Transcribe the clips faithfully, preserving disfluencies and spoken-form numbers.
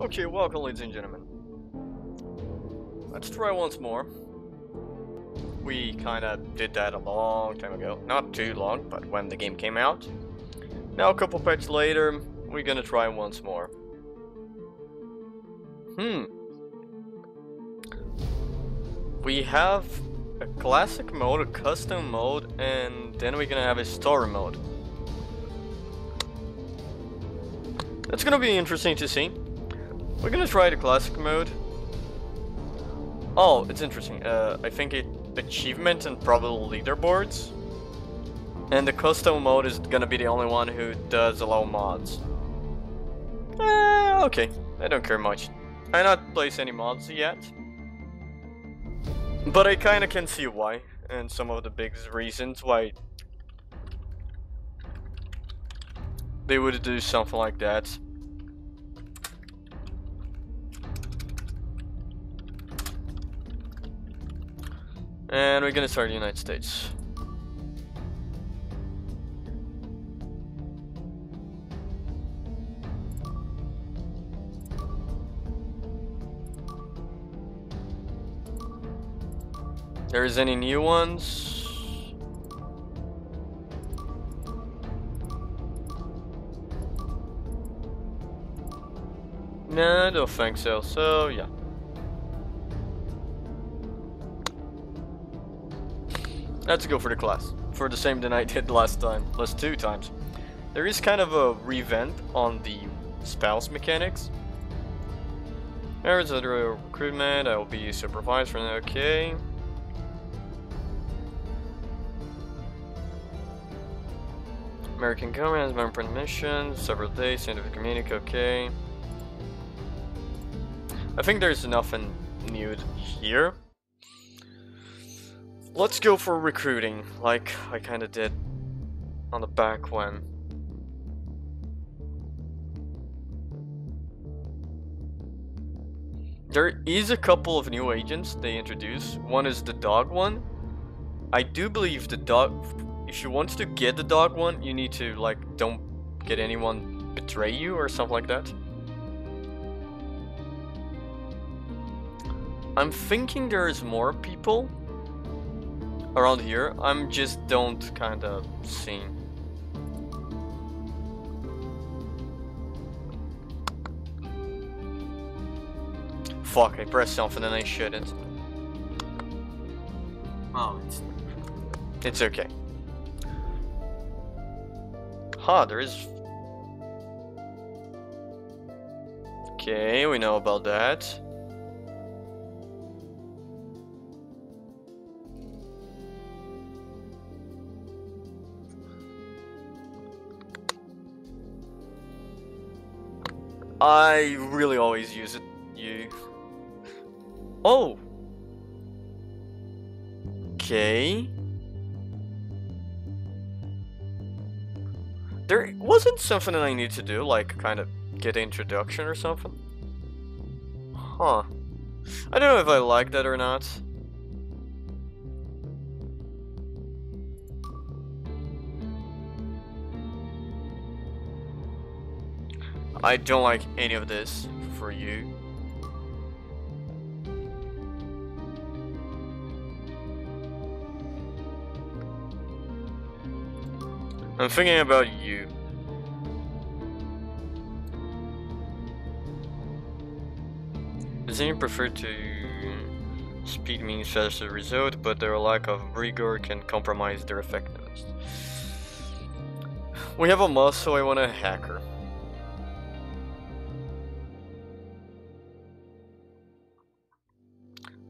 Okay, welcome, ladies and gentlemen. Let's try once more. We kinda did that a long time ago. Not too long, but when the game came out. Now a couple patches later, we're gonna try once more. Hmm. We have a classic mode, a custom mode, and then we're gonna have a story mode. That's gonna be interesting to see. We're gonna try the classic mode. Oh, it's interesting. Uh, I think it achievement and probably leaderboards. And the custom mode is gonna be the only one who does allow mods. Uh, okay, I don't care much. I not place any mods yet, but I kinda can see why and some of the big reasons why they would do something like that. And we're gonna start the United States. There's any new ones? No, I don't think so, so yeah. Let's go for the class, for the same than I did last time, last two times. There is kind of a revamp on the spouse mechanics. Marriage, other recruitment, I will be supervised for now, okay. American government, member permission, several days, scientific community, okay. I think there's nothing new here. Let's go for recruiting, like I kinda did on the back when. There is a couple of new agents they introduce. One is the dog one. I do believe the dog, if you want to get the dog one, you need to like don't get anyone betray you or something like that. I'm thinking there is more people around here, I'm just don't kind of see. Fuck, I pressed something and I shouldn't. Oh, it's... It's okay. Ha, there is... Okay, we know about that. I really always use it, you. Oh! Okay. There wasn't something that I need to do, like kind of get an introduction or something. Huh. I don't know if I like that or not. I don't like any of this for you. I'm thinking about you. Does anyone prefer to speed means faster result, but their lack of rigor can compromise their effectiveness. We have a moss, so I want a hacker.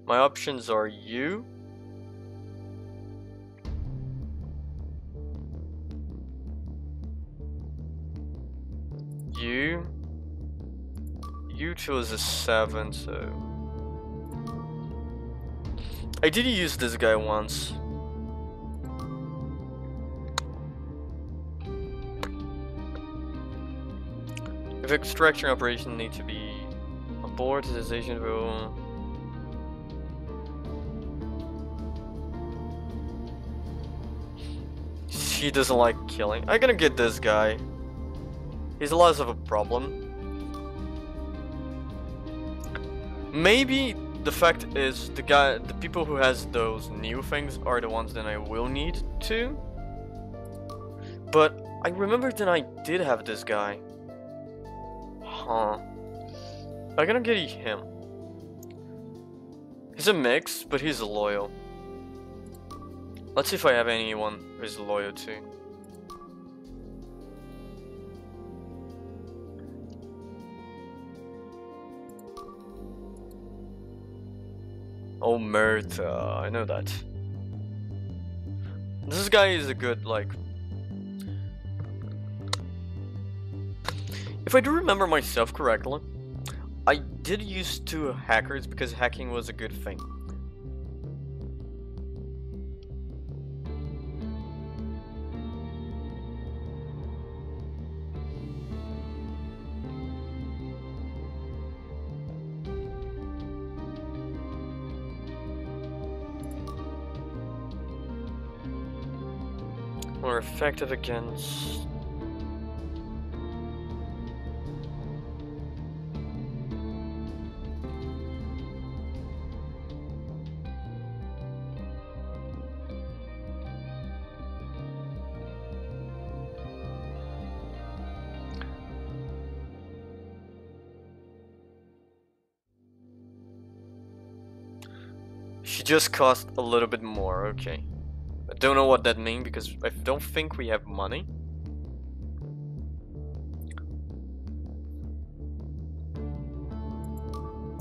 My options are you. You. You two is a seven, so. I did use this guy once. If extraction operation need to be aboard, this agent will. He doesn't like killing. I'm gonna get this guy. He's less of a problem. Maybe the fact is the guy, the people who has those new things are the ones that I will need to. But I remember that I did have this guy. Huh. I'm gonna get him. He's a mix, but he's loyal. Let's see if I have anyone who's loyal to. Oh, Murta, I know that. This guy is a good, like... If I do remember myself correctly, I did used to hackers because hacking was a good thing. More effective against... She just cost a little bit more, okay. I don't know what that means because I don't think we have money.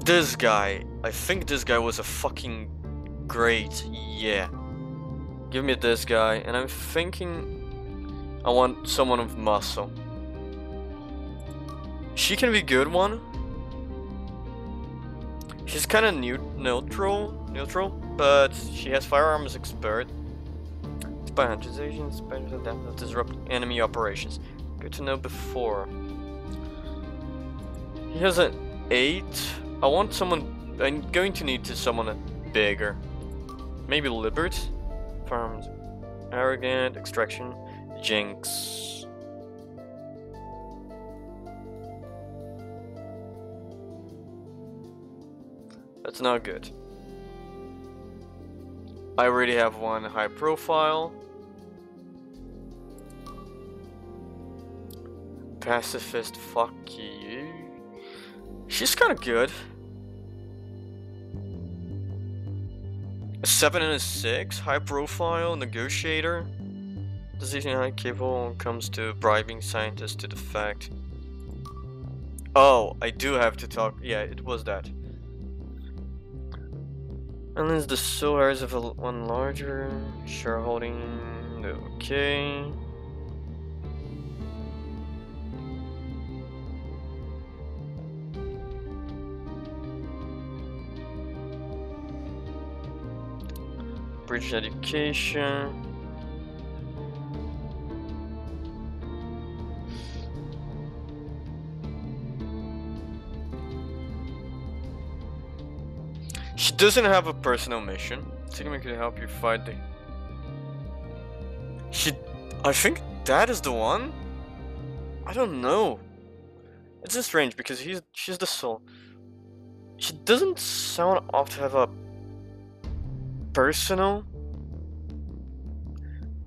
This guy, I think this guy was a fucking great, yeah. Give me this guy, and I'm thinking I want someone with muscle. She can be a good one. She's kind of new, neutral, neutral, but she has firearms expert. Spy accusation, spy that disrupt enemy operations. Good to know before. He has an eight. I want someone. I'm going to need to someone bigger. Maybe Libert. Farms. Arrogant. Extraction. Jinx. That's not good. I already have one high profile. Pacifist, fuck you. She's kind of good. A seven and a six, high profile, negotiator. Decision high capable when it comes to bribing scientists to the fact. Oh, I do have to talk. Yeah, it was that. Unless the sole heirs of a, one larger shareholding. Okay. Bridge education. She doesn't have a personal mission. Sigma could help you fight the... She... I think that is the one? I don't know. It's strange because he's, she's the soul. She doesn't sound off to have a... personal?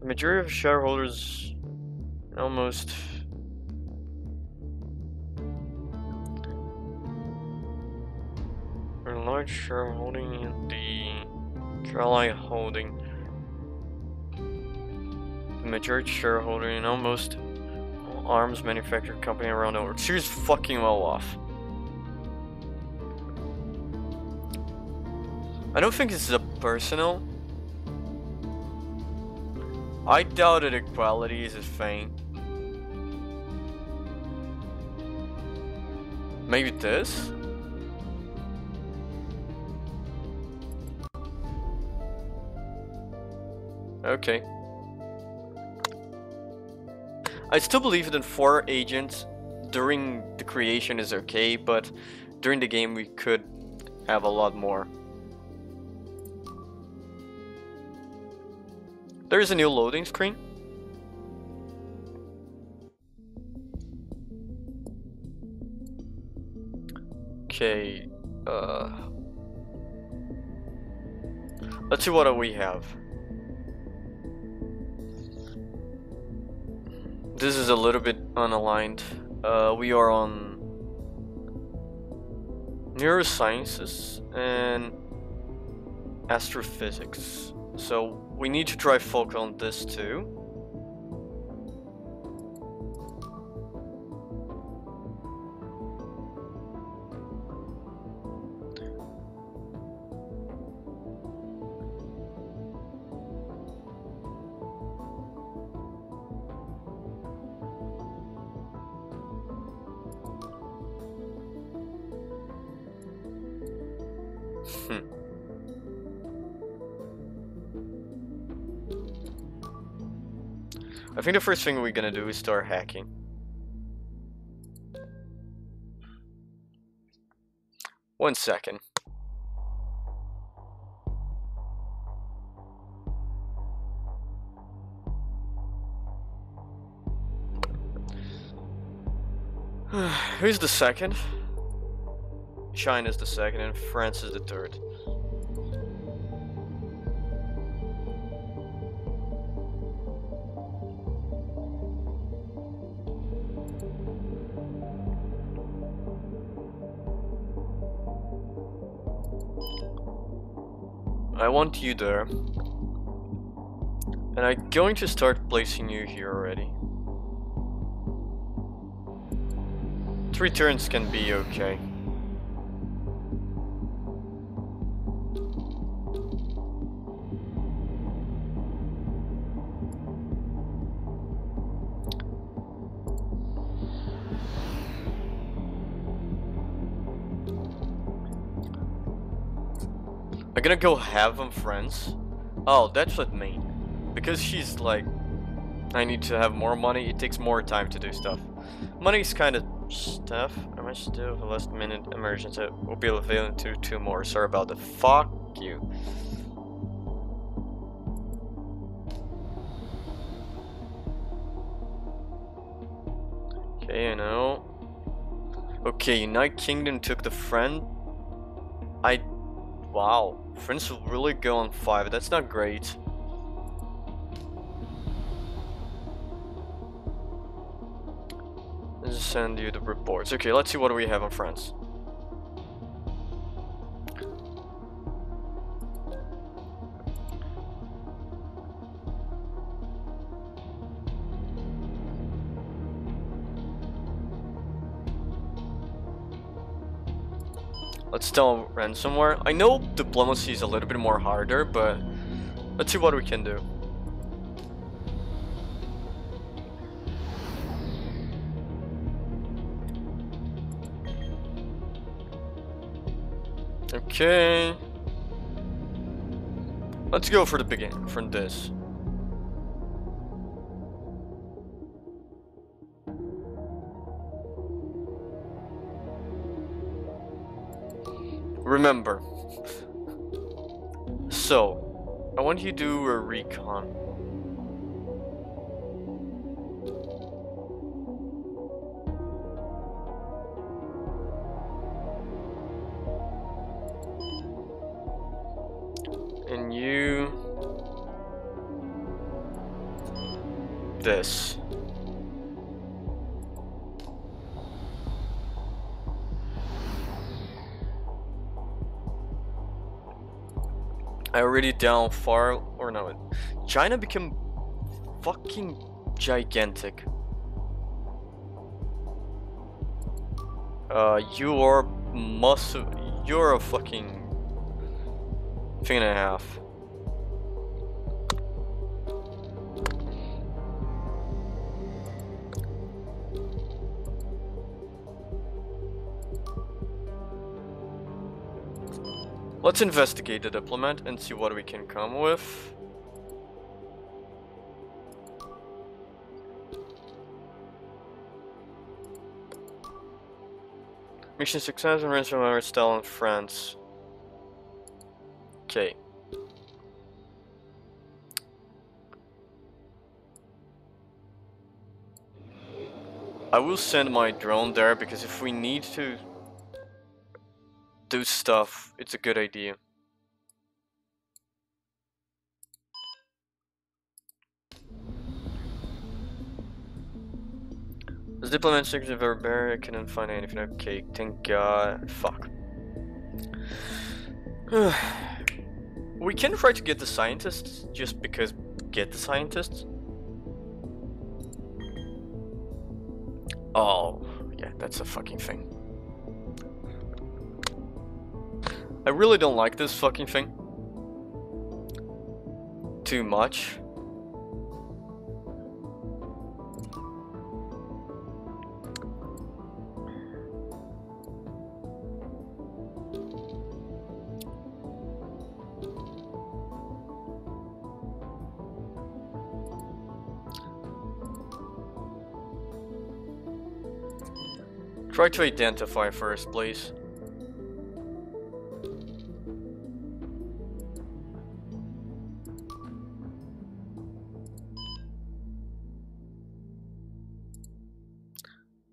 The majority of shareholders... almost... large shareholding in the Trally holding. The majority shareholder in almost arms manufacturing company around the world. She's fucking well off. I don't think this is a personal. I doubt that equality is a thing. Maybe this? Okay. I still believe that four agents during the creation is okay, but during the game we could have a lot more. There is a new loading screen. Okay. Uh, let's see what do we have. This is a little bit unaligned. Uh, we are on neurosciences and astrophysics. So we need to try focus on this too. I think the first thing we're gonna do is start hacking. One second. Who's the second? China's the second and France is the third. I want you there, and I'm going to start placing you here already. Three turns can be okay. I'm gonna go have them friends. Oh, that's what me. Because she's like, I need to have more money. It takes more time to do stuff. Money's kind of stuff. I might still have a last minute emergency. We'll be available to two more. Sorry about the fuck you. Okay, you know. Okay, United Kingdom took the friend. I. Wow, friends will really go on five. That's not great. I'll just send you the reports. Okay, let's see what we have on friends. Let's tell ransomware. I know diplomacy is a little bit more harder, but let's see what we can do. Okay. Let's go for the beginning, for this. Remember. So, I want you to do a recon. And you... this. I already down far or no. China became fucking gigantic. Uh, you are must. You're a fucking thing and a half. Let's investigate the diplomat and see what we can come with. Mission success and ransomware still in France. Okay. I will send my drone there because if we need to do stuff, it's a good idea. This diplomat secret of Everberia can find anything. Okay, thank God. Fuck. We can try to get the scientists, just because get the scientists. Oh, yeah, that's a fucking thing. I really don't like this fucking thing too much. Try to identify first, please.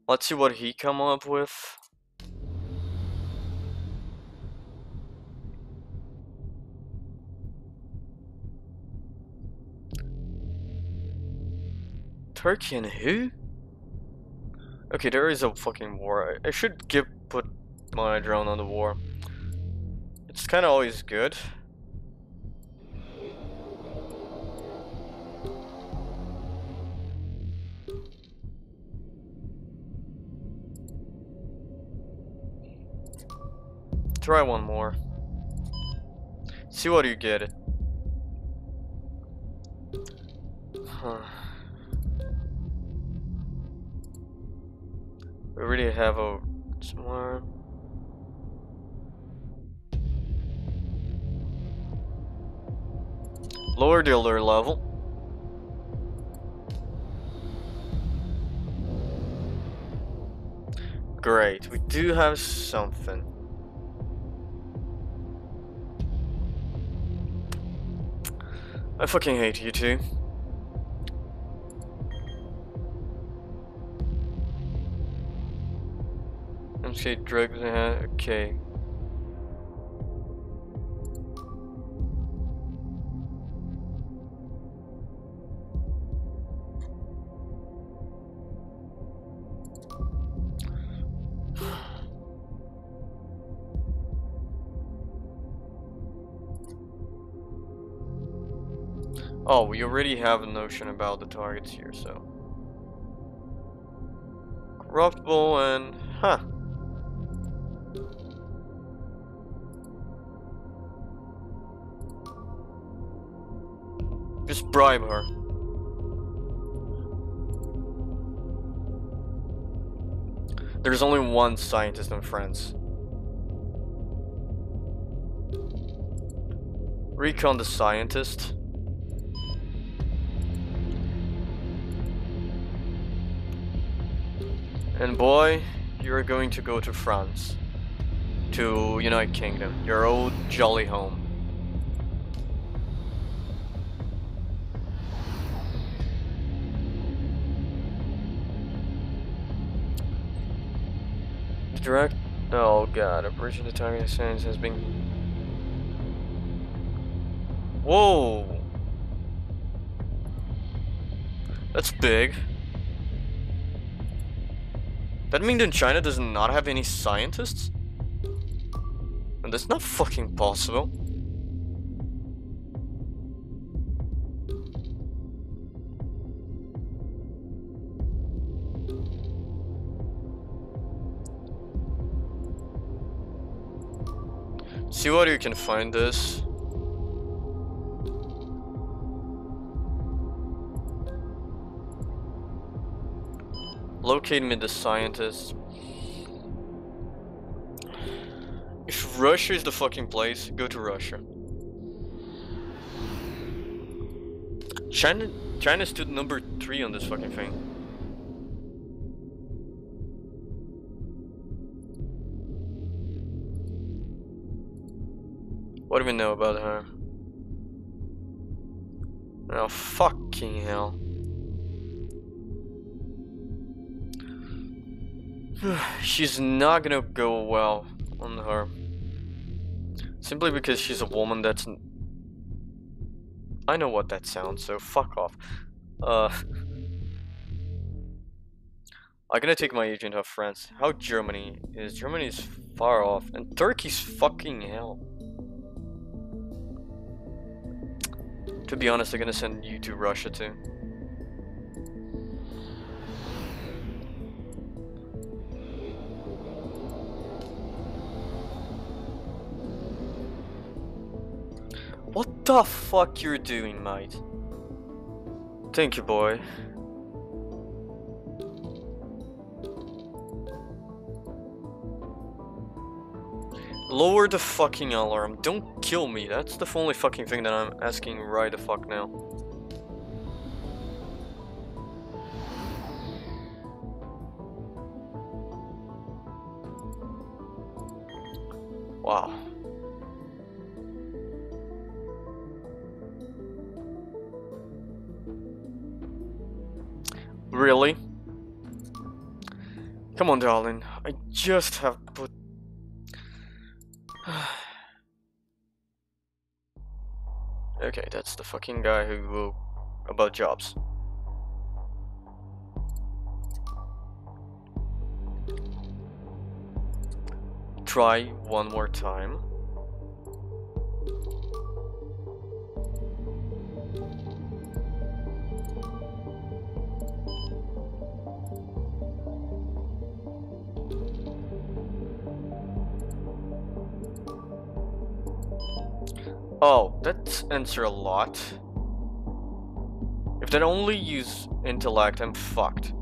Let's see what he come up with. Turkey and who? Okay, there is a fucking war. I should give put my drone on the war. It's kind of always good. Try one more. See what you get. Huh. We already have a somewhere. Lower the alert level. Great, we do have something. I fucking hate you two. Okay, drugs, uh, okay. Oh, we already have a notion about the targets here, so. Corruptible and, huh. Just bribe her. There's only one scientist in France. Recon the scientist. And boy, you're going to go to France. To United Kingdom. Your old jolly home. Direct? Oh god, Operation Italian Assassins has been. Whoa! That's big. That means that China does not have any scientists? And that's not fucking possible. See what you can find this. Locate me the scientists. If Russia is the fucking place, go to Russia. China China stood number three on this fucking thing. What do we know about her? Oh, fucking hell. She's not gonna go well on her. Simply because she's a woman, that's... N I know what that sounds, so fuck off. Uh... I'm gonna take my agent of France. How Germany is. Germany is far off. And Turkey's fucking hell. To be honest, I'm gonna send you to Russia too. What the fuck you're doing, mate? Thank you, boy. Lower the fucking alarm. Don't kill me. That's the only fucking thing that I'm asking right the fuck now. Wow. Really? Come on, darling. I just have put... Okay, that's the fucking guy who will... about jobs. Try one more time. Oh, that answer a lot. If they only use intellect, I'm fucked.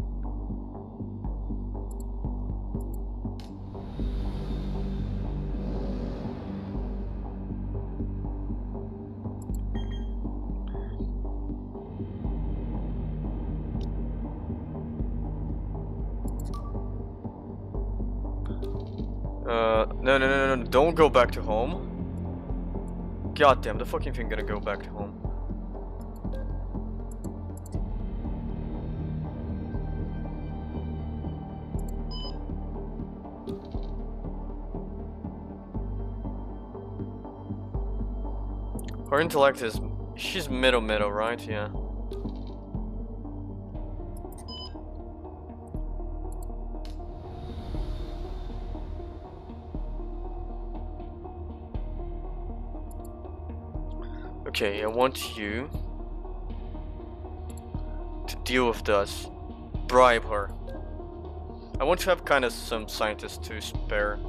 Uh, no, no, no, no, don't go back to home. God damn, the fucking thing gonna go back to home. Her intellect is... she's middle-middle, right? Yeah. Okay, I want you to deal with this. Bribe her. I want to have kind of some scientists to spare.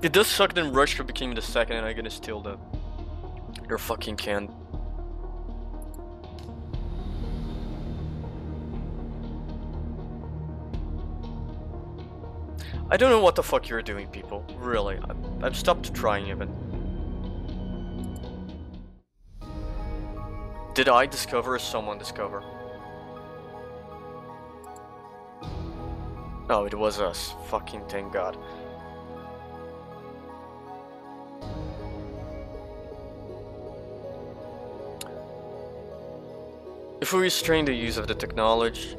It does suck that Russia became the second, and I'm gonna steal the their fucking can. I don't know what the fuck you're doing, people. Really, I've, I've stopped trying even. Did I discover or someone discover? Oh, it was us. Fucking thank God. If we restrain the use of the technology...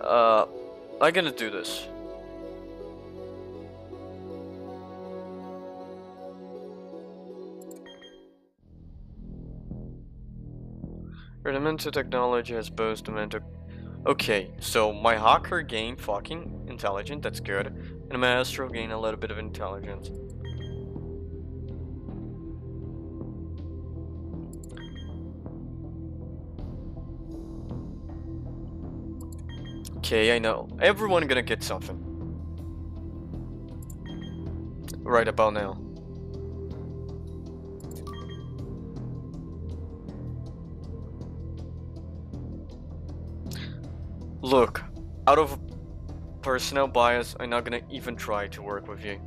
Uh, I'm gonna do this. Rudimental technology has both dimension. Okay, so my hacker gained fucking intelligence, that's good. And my astral gained a little bit of intelligence. Okay, I know. Everyone gonna get something. Right about now. Look, out of personal bias, I'm not gonna even try to work with you.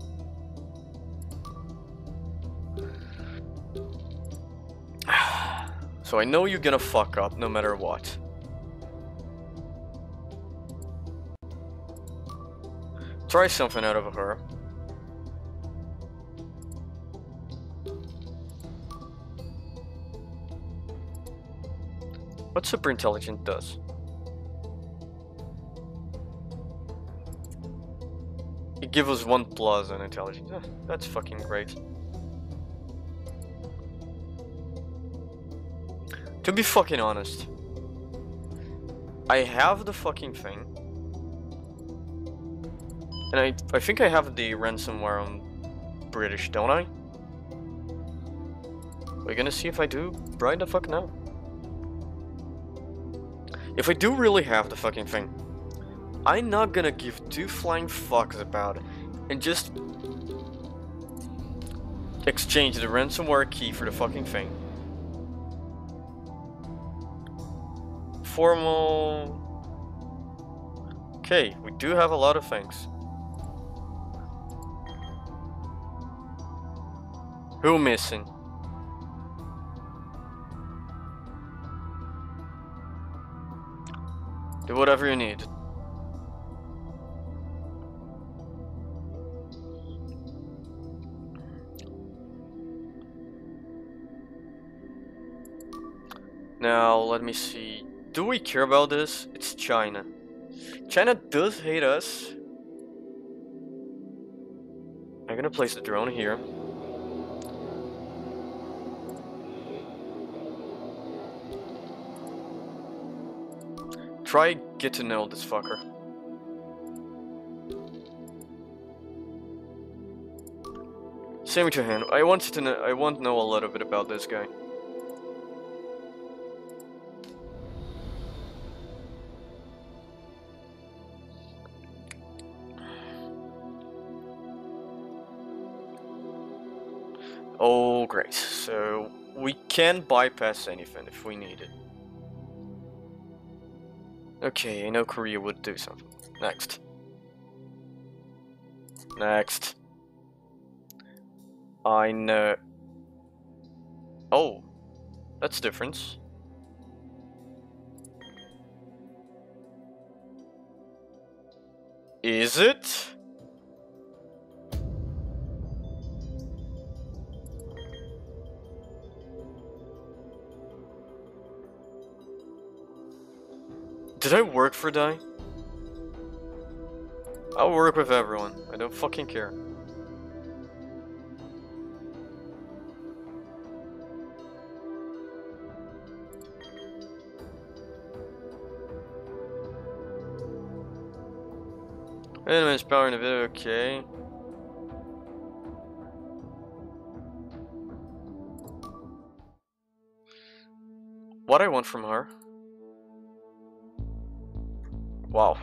So I know you're gonna fuck up no matter what. Try something out of her. What superintelligence does? It gives us one plus on intelligence. Oh, that's fucking great. To be fucking honest, I have the fucking thing. And I, I think I have the ransomware on British, don't I? We're gonna see if I do right the fuck now. If I do really have the fucking thing, I'm not gonna give two flying fucks about it and just exchange the ransomware key for the fucking thing. Formal... Okay, we do have a lot of things. Who missing? Do whatever you need. Now, let me see. Do we care about this? It's China. China does hate us. I'm gonna place the drone here. Try get to know this fucker. Send me to him. I want to know. I want to know a little bit about this guy. Oh great! So we can bypass anything if we need it. Okay, I know Korea would do something. Next. Next. I know. Oh, that's different. Is it? Did I work for D I? I'll work with everyone. I don't fucking care. Enemies power in the video, okay. What I want from her? Wow.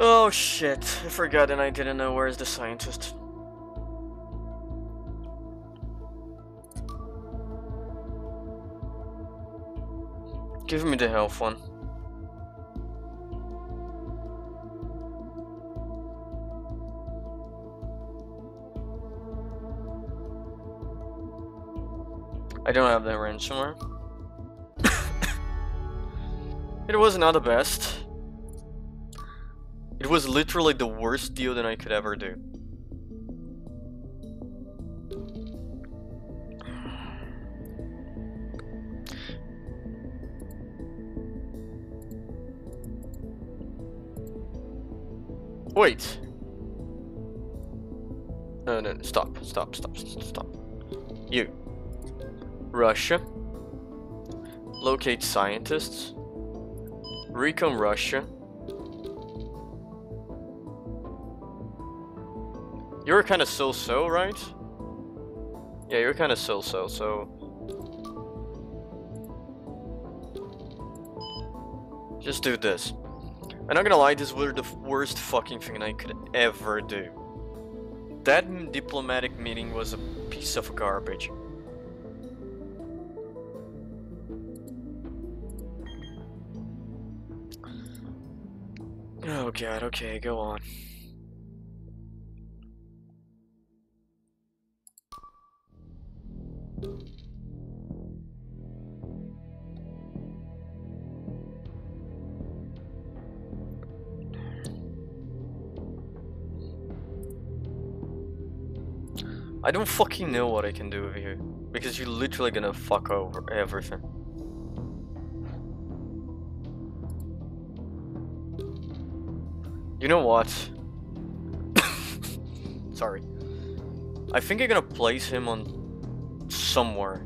Oh shit, I forgot and I didn't know where's the scientist. Give me the health one. I don't have that ransomware. It was not the best. It was literally the worst deal that I could ever do. Wait. No, no, no, stop, stop, stop, stop, stop. You. Russia. Locate scientists. Recon Russia. You're kind of so-so, right? Yeah, you're kind of so-so, so... Just do this. I'm not gonna lie, this was the worst fucking thing I could ever do. That diplomatic meeting was a piece of garbage. Oh god, okay, go on. I don't fucking know what I can do over here, because you're literally gonna fuck over everything. You know what? Sorry. I think I'm gonna place him on somewhere.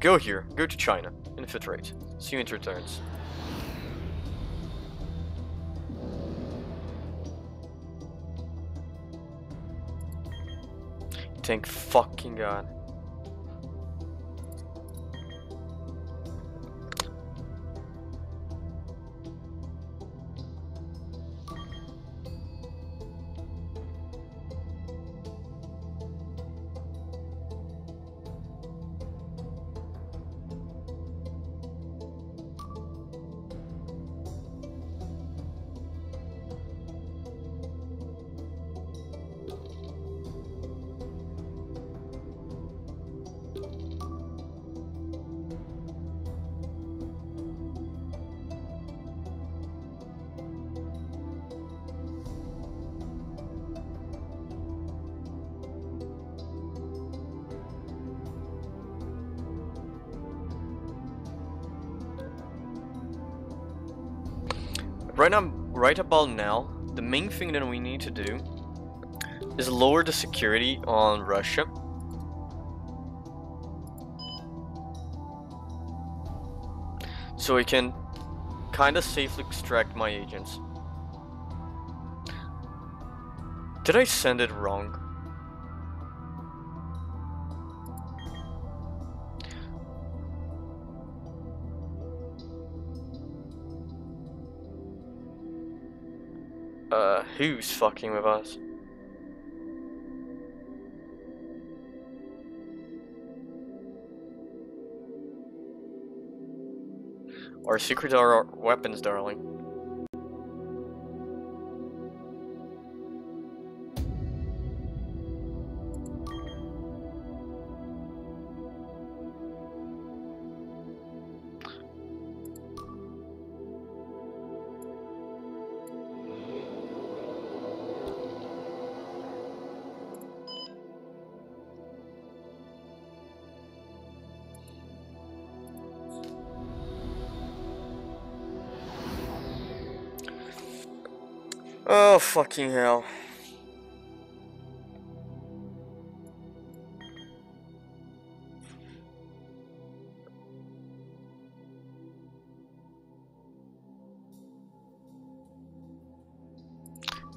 Go here, go to China, infiltrate. See you in your turns. Thank fucking God. Right now, right about now, the main thing that we need to do is lower the security on Russia. So we can kind of safely extract my agents. Did I send it wrong? Uh, who's fucking with us? Our secrets are our weapons, darling. Oh, fucking hell.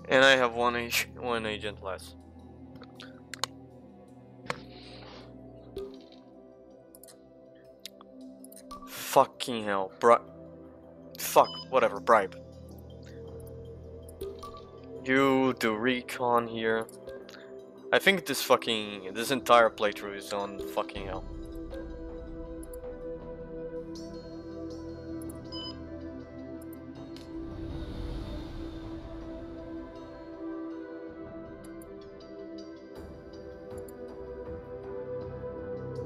And I have one ag- one agent less. Fucking hell, bro. Fuck, whatever, bribe. You do recon here. I think this fucking this entire playthrough is on fucking hell.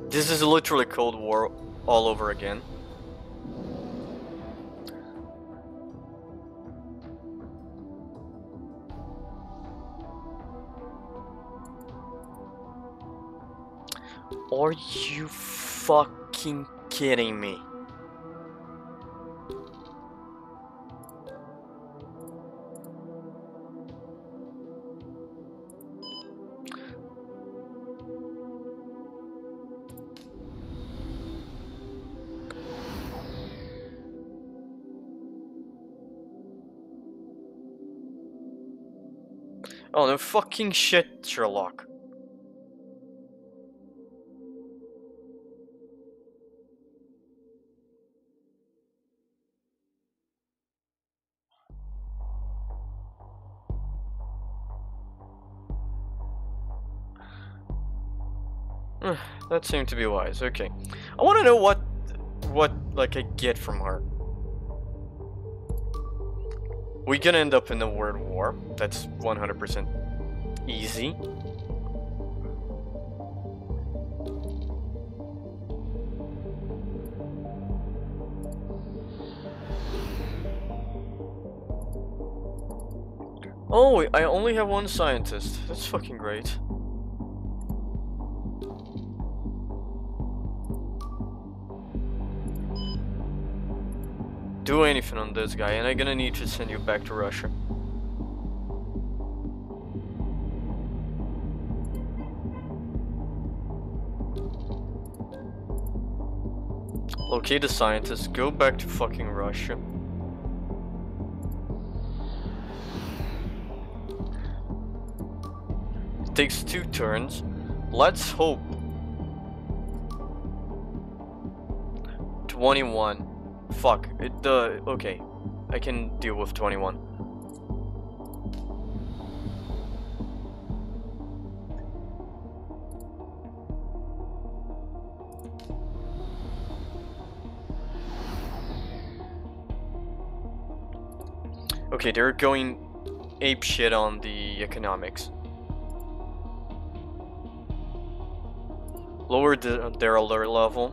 This is literally Cold War all over again. Are you fucking kidding me? Oh, no fucking shit, Sherlock. That seemed to be wise. Okay, I want to know what, what like I get from her. We're gonna end up in the word war. That's one hundred percent easy. Oh, I only have one scientist. That's fucking great. Do anything on this guy, and I'm gonna need to send you back to Russia. Locate the scientist, go back to fucking Russia. Takes two turns. Let's hope. twenty-one. Fuck. It the uh, okay. I can deal with twenty-one. Okay, they're going ape shit on the economics. Lower the, their alert level.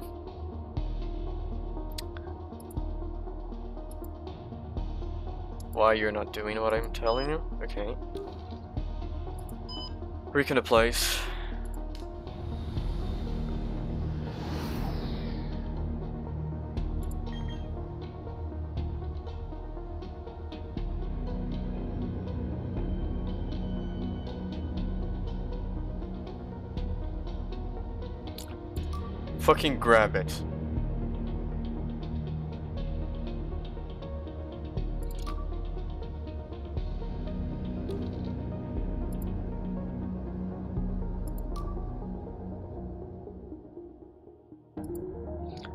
Why you're not doing what I'm telling you? Okay. Recon the place. Fucking grab it.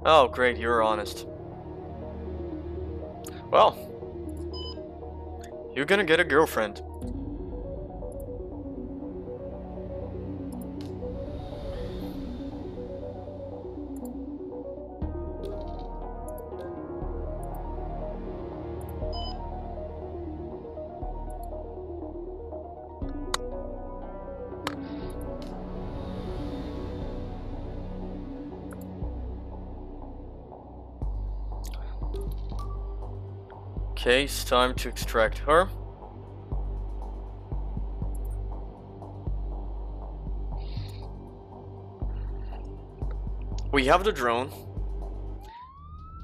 Oh, great, you're honest. Well, you're gonna get a girlfriend. Okay, it's time to extract her. We have the drone.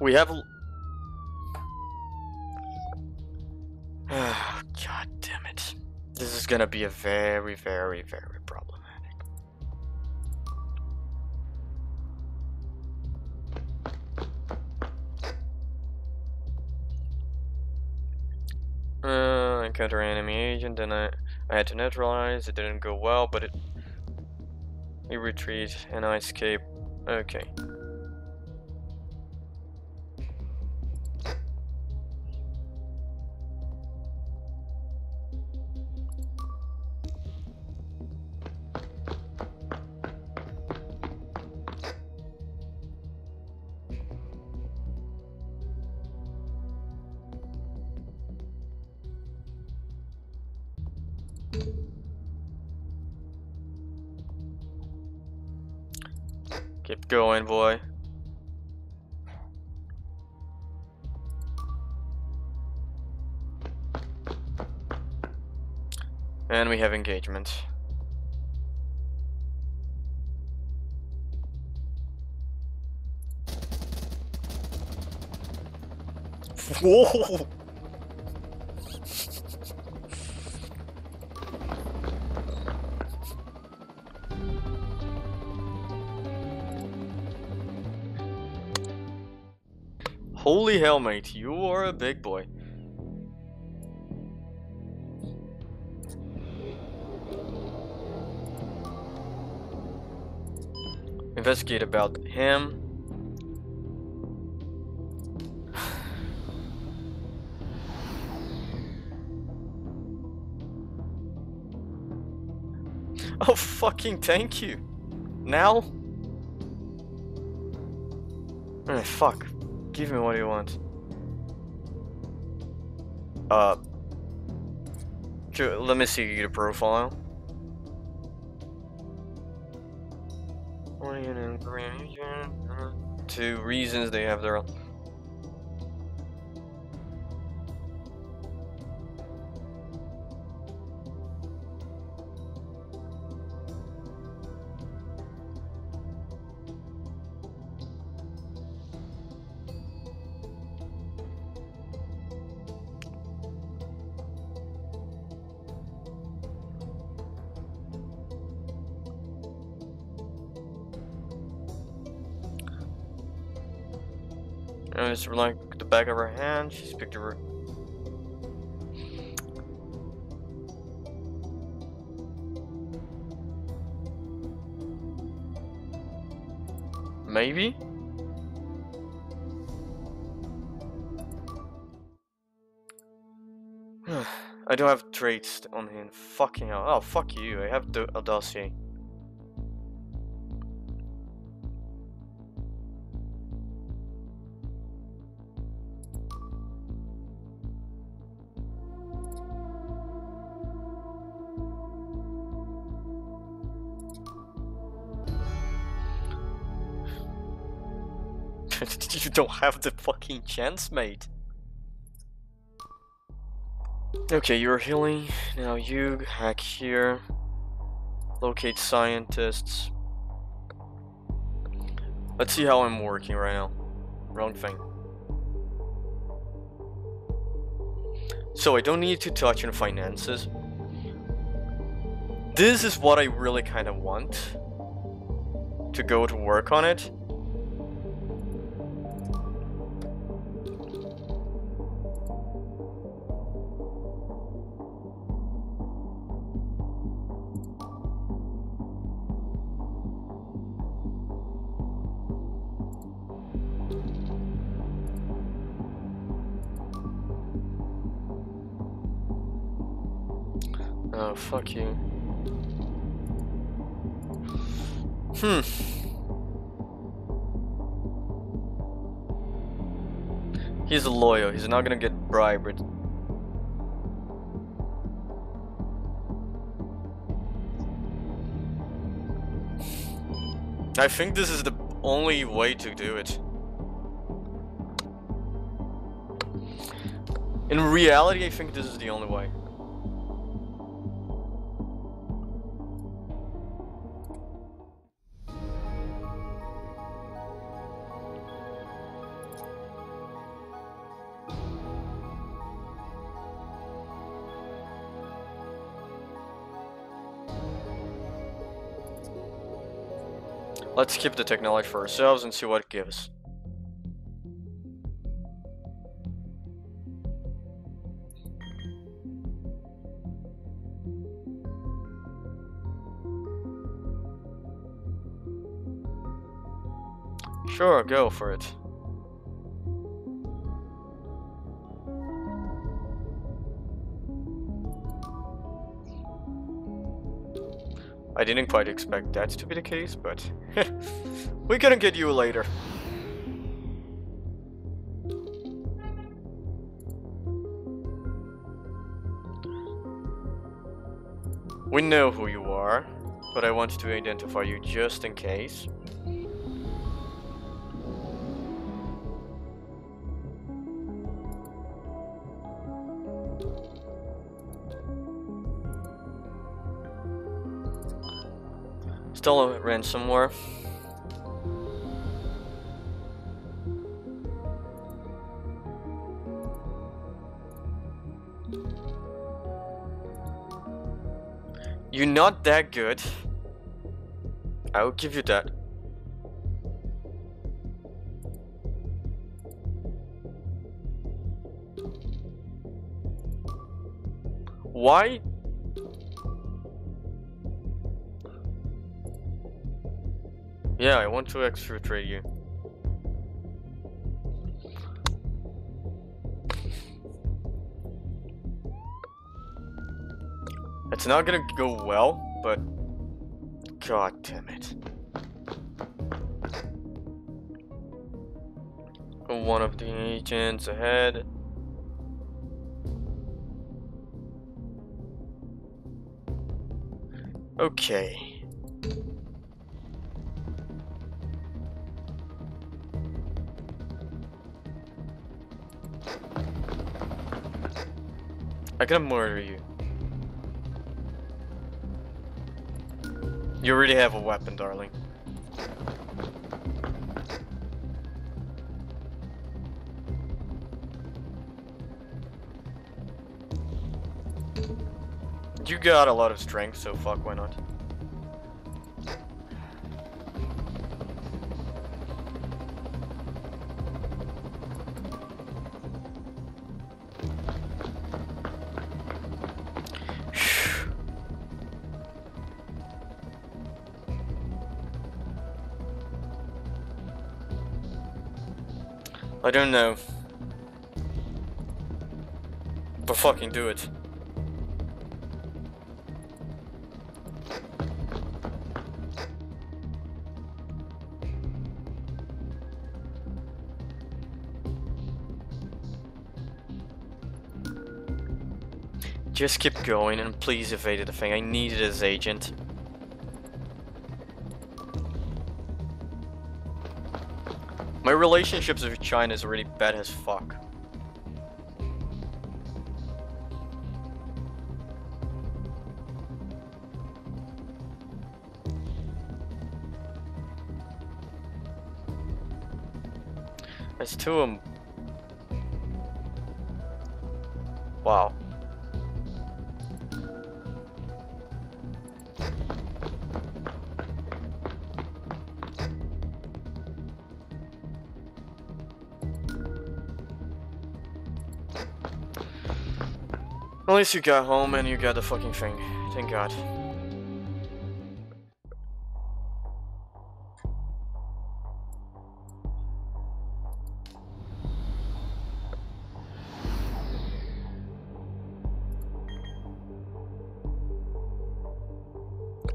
We have... God damn it. This is gonna be a very, very, very problematic. Uh, I encounter an enemy agent, and I, I had to neutralize. It didn't go well, but it... You retreat, and I escape. Okay. Keep going, boy. And we have engagement. Whoa! Holy hell, mate, you are a big boy. Investigate about him. Oh, fucking thank you. Now? Oh, fuck. Give me what you want. Uh, Let me see your profile. Two reasons they have their own. And it's like the back of her hand, she's picked her. Maybe? I don't have traits on him. Fucking hell. Oh, fuck you. I have the audacity. You don't have the fucking chance, mate. Okay, you're healing. Now you hack here. Locate scientists. Let's see how I'm working right now. Wrong thing. So I don't need to touch on finances. This is what I really kind of want. To go to work on it. Oh, fuck you. Hmm. He's loyal. He's not gonna get bribed. I think this is the only way to do it. In reality, I think this is the only way. Let's keep the technology for ourselves and see what it gives. Sure, go for it. I didn't quite expect that to be the case, but we couldn't get you later. We know who you are, but I wanted to identify you just in case. Still ransomware. You're not that good. I'll give you that. Why? Yeah, I want to exfiltrate you. It's not gonna go well, but god damn it. One of the agents ahead. Okay. I'm gonna murder you. You already have a weapon, darling. You got a lot of strength, so fuck, why not? I don't know, but fucking do it. Just keep going and please evade the thing. I need it as agent. My relationships with China is already bad as fuck. That's two of them. Wow. At least you got home and you got the fucking thing. Thank God.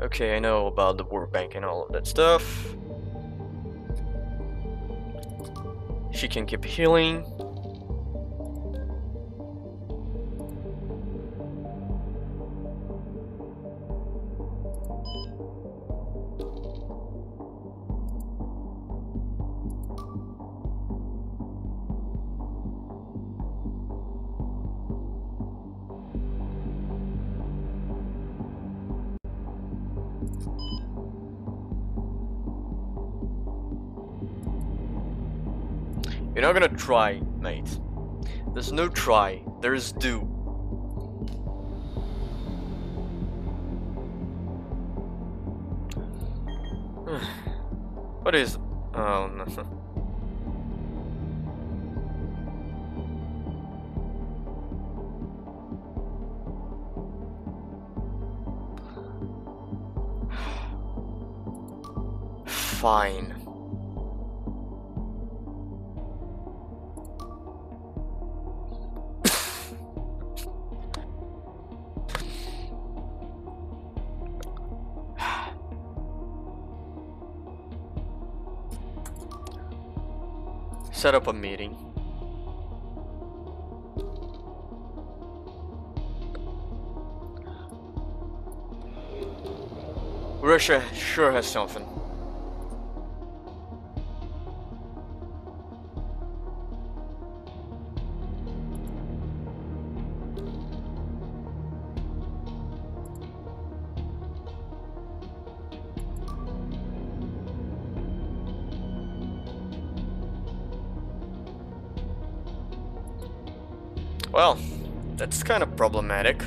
Okay, I know about the World Bank and all of that stuff. She can keep healing. You're not gonna try, mate. There's no try, there is do. What is... oh, nothing. Fine. Set up a meeting. Russia sure has something. Well, that's kind of problematic.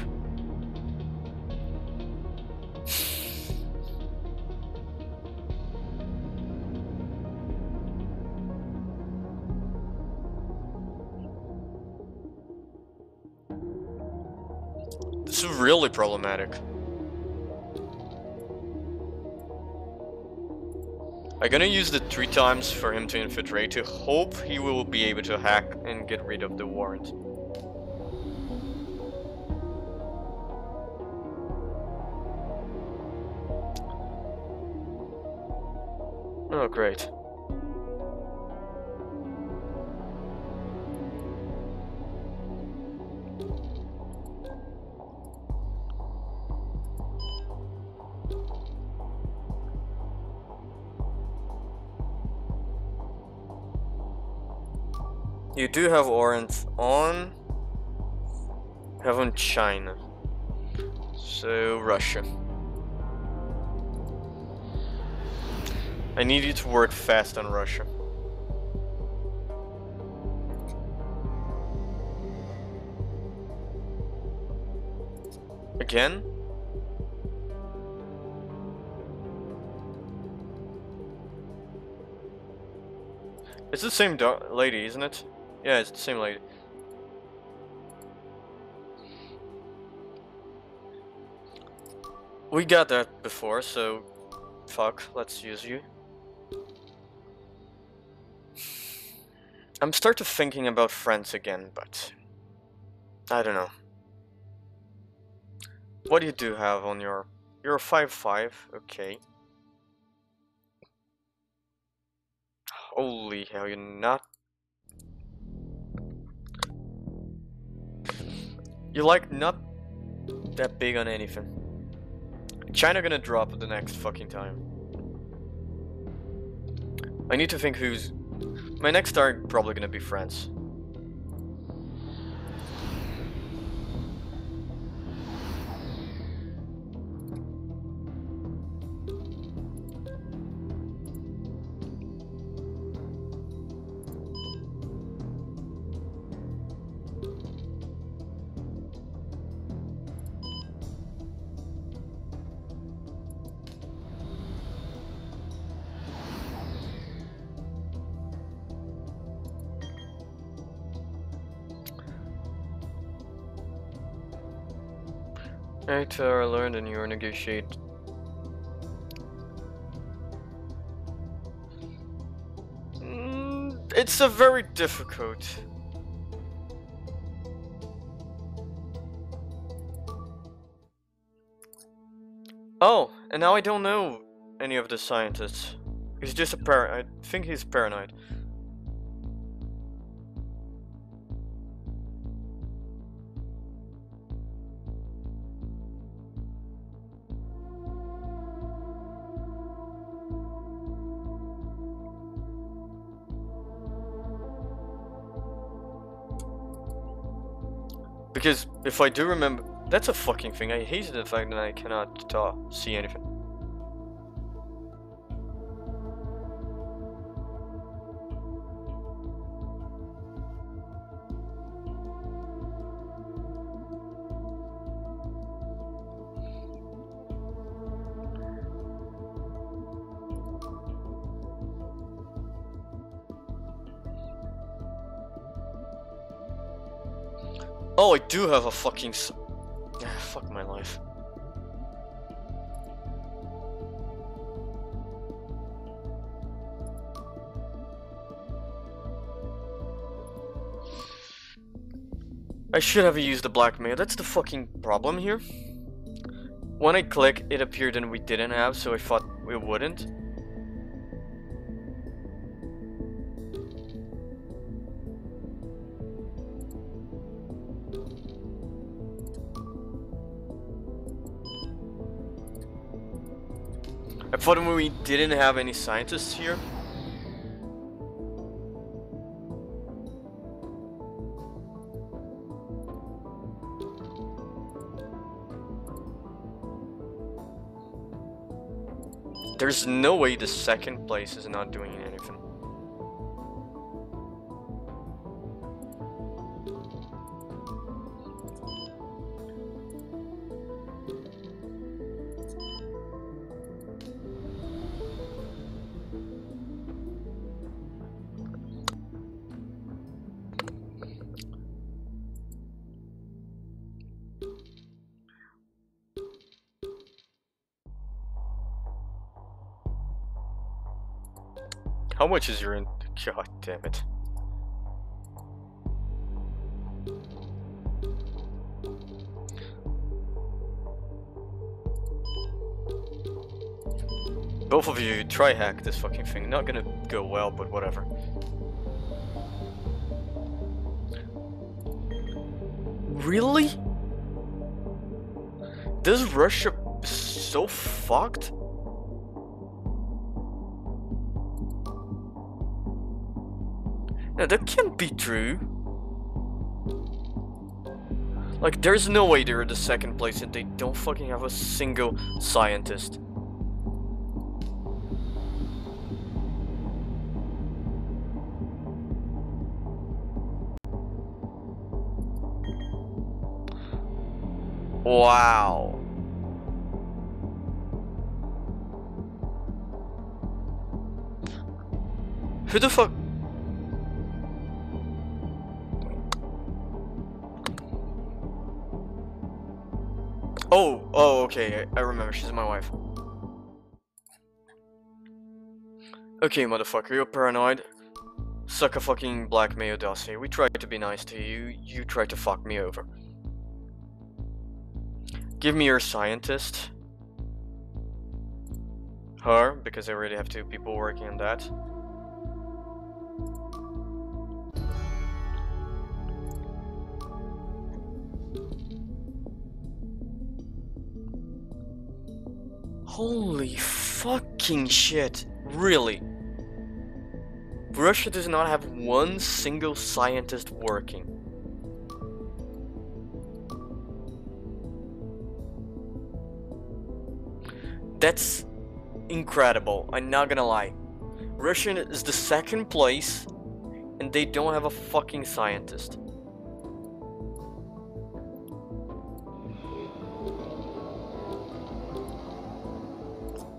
This is really problematic. I'm gonna use the three times for him to infiltrate to hope he will be able to hack and get rid of the warrant. Oh, great. You do have orange on. Have on China. So Russia. I need you to work fast on Russia. Again? It's the same lady, isn't it? Yeah, it's the same lady. We got that before, so fuck, let's use you. I'm starting to thinking about France again, but I don't know. What do you do have on your... You're a five five, okay. Holy hell, you're not... You're like not that big on anything. China gonna drop the next fucking time. I need to think who's... My next target probably gonna be France. I learned and you negotiate. Mm, it's a very difficult. Oh, and now I don't know any of the scientists. He's just a paranoid. I think he's paranoid. Because if I do remember, that's a fucking thing. I hate the fact that I cannot talk, see anything. Oh, I do have a fucking s- ah, fuck my life. I should have used the blackmail. That's the fucking problem here. When I click, it appeared and we didn't have, so I thought we wouldn't. I thought we didn't have any scientists here. There's no way the second place is not doing anything. How much is your in? God damn it. Both of you try hack this fucking thing. Not gonna go well, but whatever. Really? This Russia is so fucked? No, that can't be true. Like, there's no way they're the second place and they don't fucking have a single scientist. Wow. Who the fuck? Oh, oh, okay, I, I remember, she's my wife. Okay, motherfucker, you're paranoid. Suck a fucking black mayo dossier. We tried to be nice to you, you tried to fuck me over. Give me your scientist. Her, because I already have two people working on that. Holy fucking shit, really? Russia does not have one single scientist working. That's incredible, I'm not gonna lie. Russia is the second place and they don't have a fucking scientist.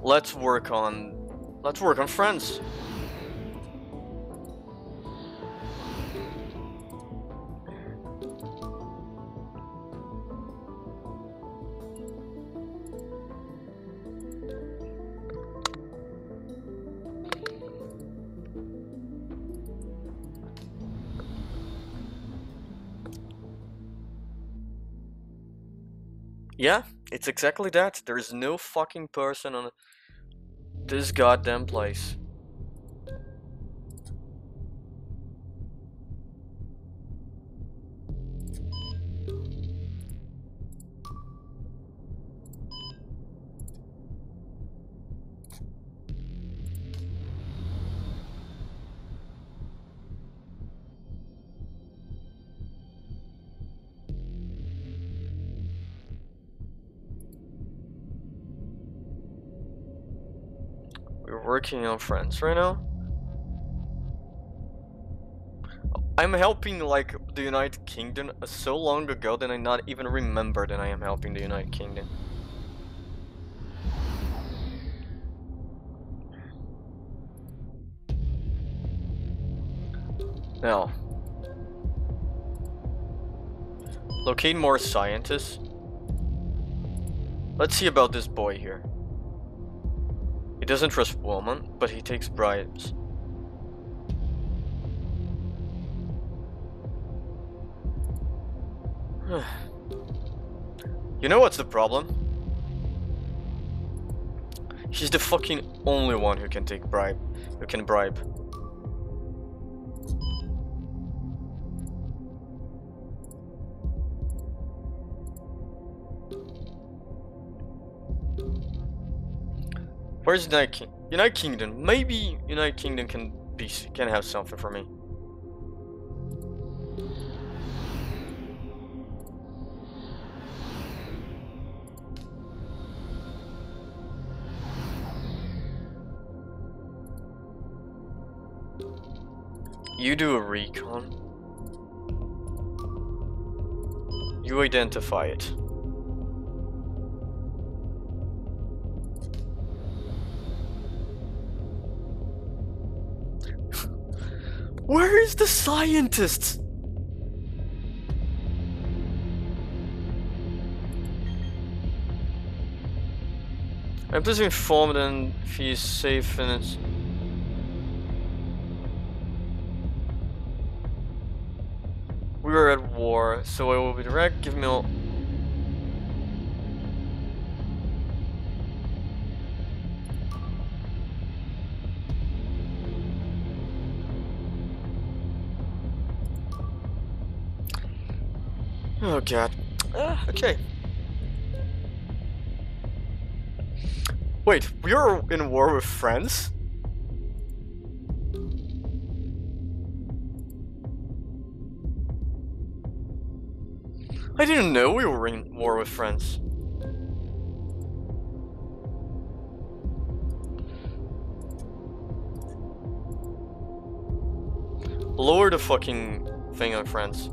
Let's work on, let's work on France. Yeah, it's exactly that. There is no fucking person on this goddamn place. Working on France right now. I'm helping like the United Kingdom so long ago that I not even remember that I am helping the United Kingdom. Now, locate more scientists. Let's see about this boy here. He doesn't trust women, but he takes bribes. You know what's the problem? She's the fucking only one who can take bribe, who can bribe. Where's United King United Kingdom? Maybe United Kingdom can be can have something for me. You do a recon. You identify it. Where is the scientist? I'm please informed and if he is safe and it's... We were at war, so I will be direct, give me all... Oh god. Uh, okay. Wait, we are in war with France? I didn't know we were in war with France. Lower the fucking thing on France.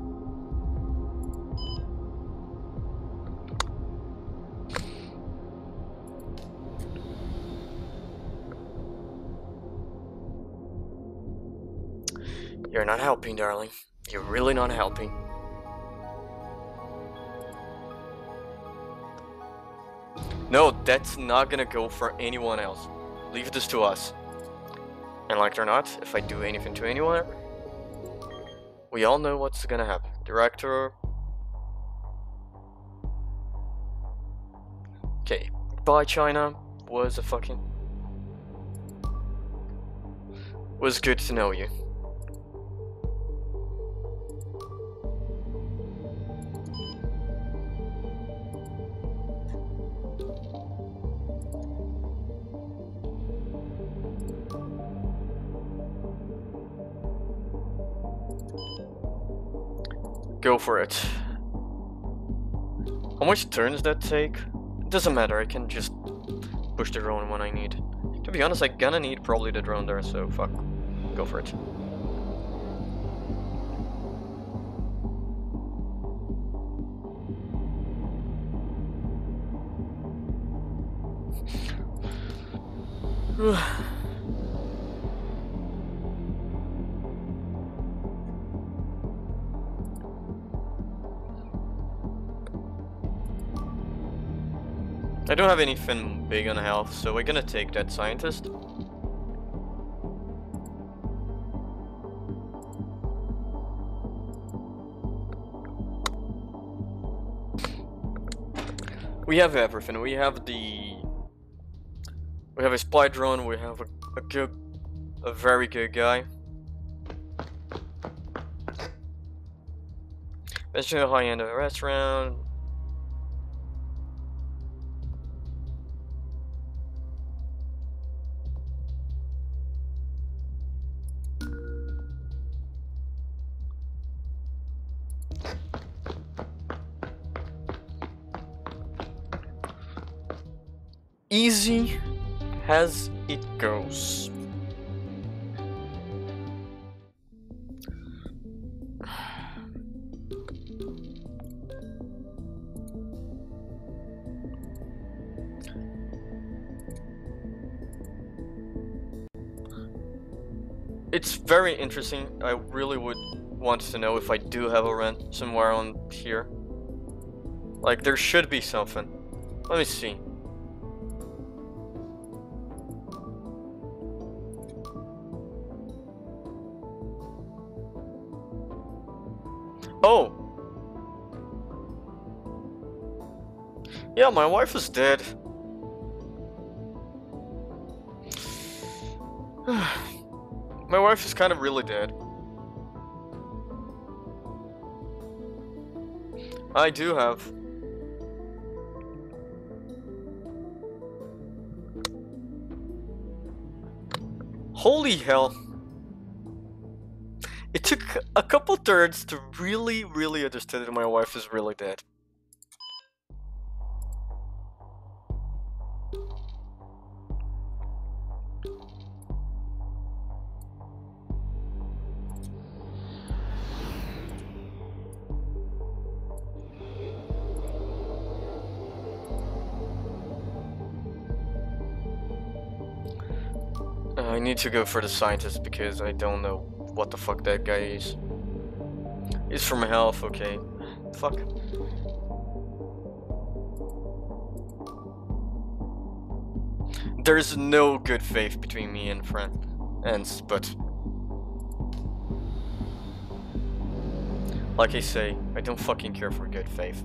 You're not helping, darling. You're really not helping. No, that's not gonna go for anyone else. Leave this to us. And like it or not, if I do anything to anyone, we all know what's gonna happen. Director. Okay, bye China. Was a fucking... was good to know you. Go for it. How much turns that take? It doesn't matter, I can just push the drone when I need. To be honest, I'm gonna need probably the drone there, so fuck. Go for it. I don't have anything big on health, so we're gonna take that scientist. We have everything. We have the... we have a spy drone, we have a, a good... a very good guy. Let's do a high end of a restaurant. Easy as it goes. It's very interesting. I really would want to know if I do have a rent somewhere on here. Like, there should be something. Let me see. Oh! Yeah, my wife is dead. My wife is kind of really dead. I do have... holy hell. It took a couple turns to really, really understand that my wife is really dead. Uh, I need to go for the scientist because I don't know what the fuck that guy is. He's from health, okay. Fuck. There's no good faith between me and friend and but like I say, I don't fucking care for good faith.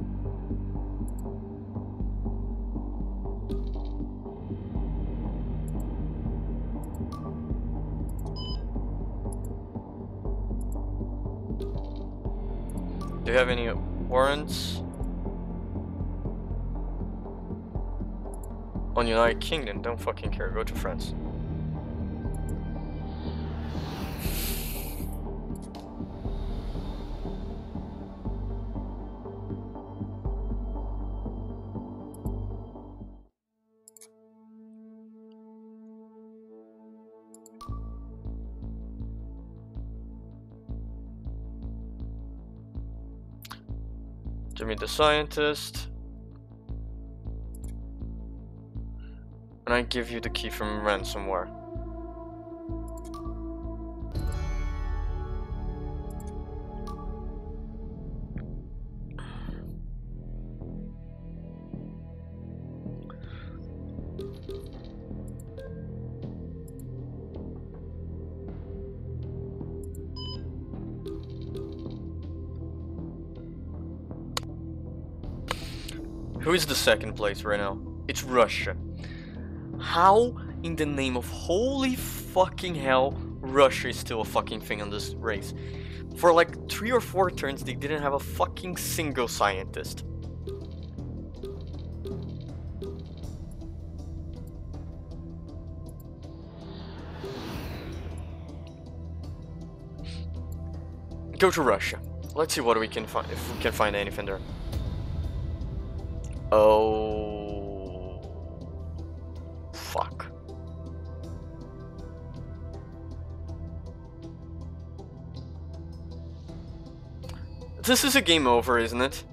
Do you have any warrants on United Kingdom? Don't fucking care. Go to France. Jimmy the Scientist. And I give you the key from ransomware. Who is the second place right now? It's Russia. How in the name of holy fucking hell Russia is still a fucking thing on this race? For like three or four turns they didn't have a fucking single scientist. Go to Russia. Let's see what we can find, if we can find anything there. Oh, fuck. This is a game over, isn't it?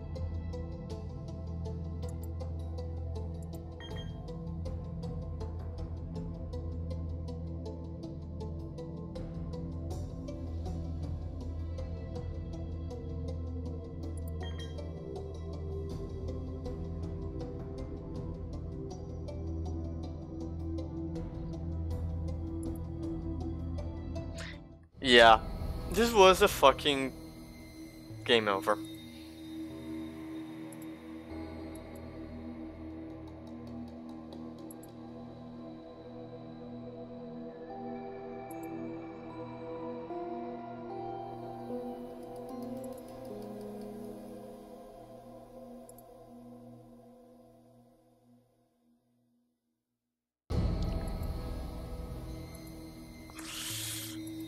Yeah, this was a fucking game over.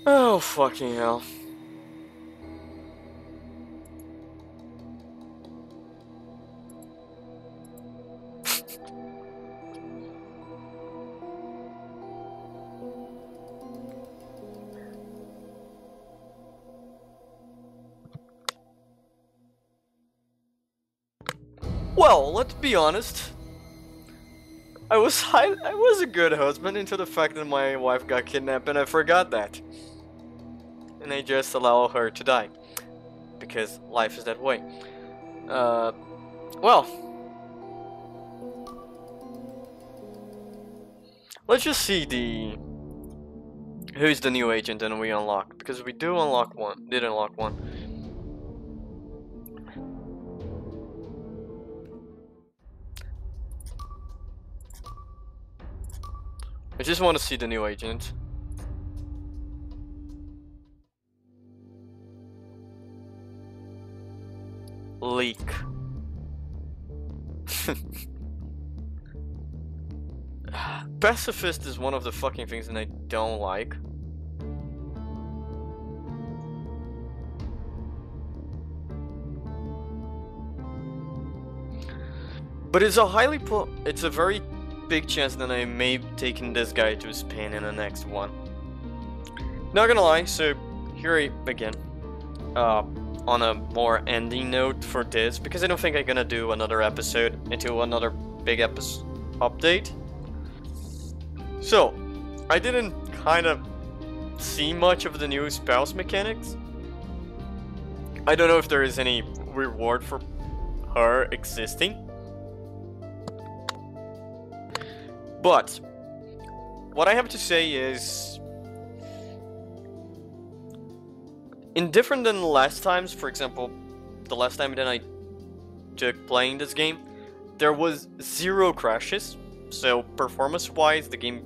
Oh, fucking hell. Well, let's be honest. I was I, I was a good husband until the fact that my wife got kidnapped and I forgot that. And I just allow her to die. Because life is that way. Uh, well. Let's just see the... who is the new agent and we unlock. Because we do unlock one. Did unlock one. I just want to see the new agent. Leak. Pacifist is one of the fucking things that I don't like. But it's a highly po- it's a very big chance that I may be taking this guy to Spain in the next one. Not gonna lie, so here I begin. Uh... on a more ending note for this, because I don't think I'm gonna do another episode until another big episode update. So, I didn't kind of see much of the new spouse mechanics. I don't know if there is any reward for her existing. But, what I have to say is... indifferent than last times, for example, the last time that I took playing this game, there was zero crashes, so performance-wise, the game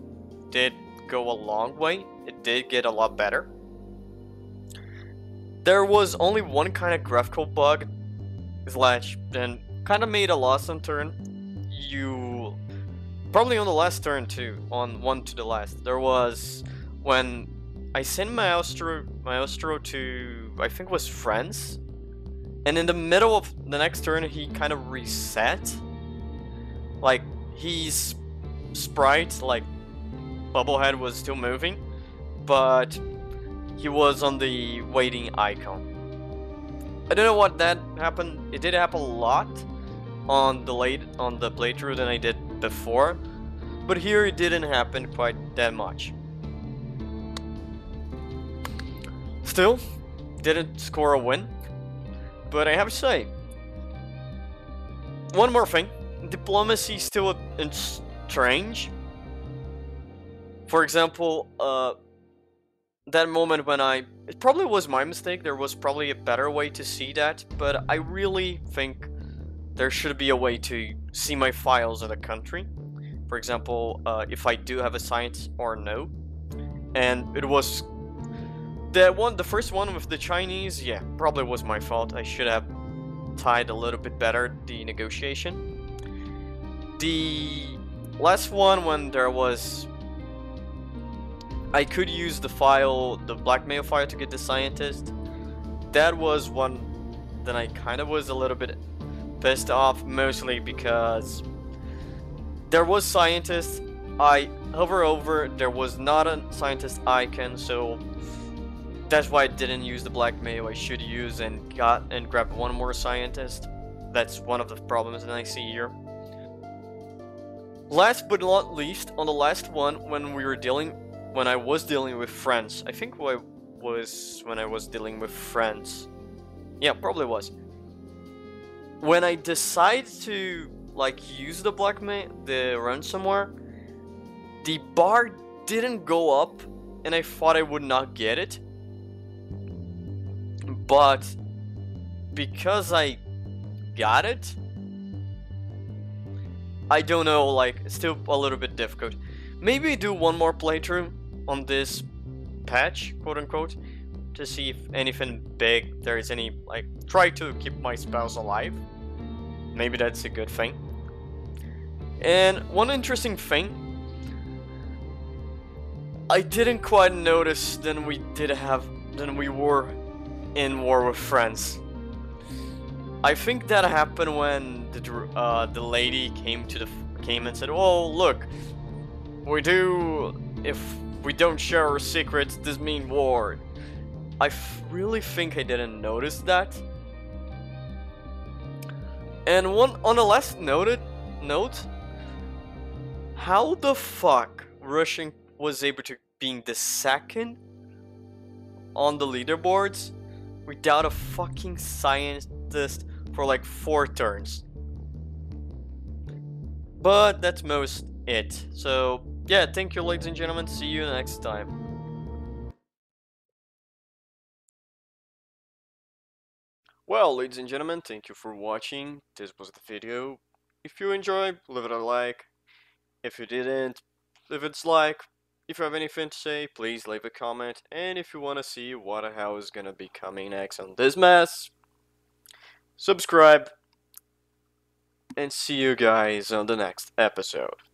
did go a long way, it did get a lot better. There was only one kind of graphical bug, slash, and kind of made a loss on turn, you... probably on the last turn too, on one to the last, there was when... I sent Maestro, Maestro to, I think it was France, and in the middle of the next turn he kind of reset, like his sprite, like Bubblehead was still moving, but he was on the waiting icon, I don't know what that happened. It did happen a lot on the late on the playthrough than I did before, but here it didn't happen quite that much. Still, didn't score a win, but I have to say one more thing. Diplomacy is still strange. For example, uh, that moment when I... It probably was my mistake. There was probably a better way to see that. But I really think there should be a way to see my files in a country. For example, uh, if I do have a science or no. And it was... The, one, the first one with the Chinese, yeah, probably was my fault. I should have tied a little bit better the negotiation. The last one when there was... I could use the file, the blackmail file, to get the scientist. That was one that I kind of was a little bit pissed off, mostly because there was scientists. I hover over, there was not a scientist icon, so that's why I didn't use the blackmail I should use and got and grabbed one more scientist. That's one of the problems that I see here. Last but not least, on the last one, when we were dealing When I was dealing with France, I think I was when I was dealing with France. Yeah, probably was. When I decided to like use the blackmail, the ransomware, the bar didn't go up, and I thought I would not get it. But because I got it, I don't know. Like, it's still a little bit difficult. Maybe do one more playthrough on this patch, quote unquote, to see if anything big there is any. Like, try to keep my spouse alive. Maybe that's a good thing. And one interesting thing I didn't quite notice then we did have then we were in war with France. I think that happened when the uh, the lady came to the came and said, "Oh, look, we do if." We don't share our secrets, this means war. I f really think I didn't notice that. And one on the last noted note, how the fuck Russian was able to being the second on the leaderboards without a fucking scientist for like four turns. But that's most it. So yeah, thank you, ladies and gentlemen. See you next time. Well, ladies and gentlemen, thank you for watching. This was the video. If you enjoyed, leave it a like. If you didn't, leave it a dislike. If you have anything to say, please leave a comment. And if you want to see what the hell is going to be coming next on this mess, subscribe. And see you guys on the next episode.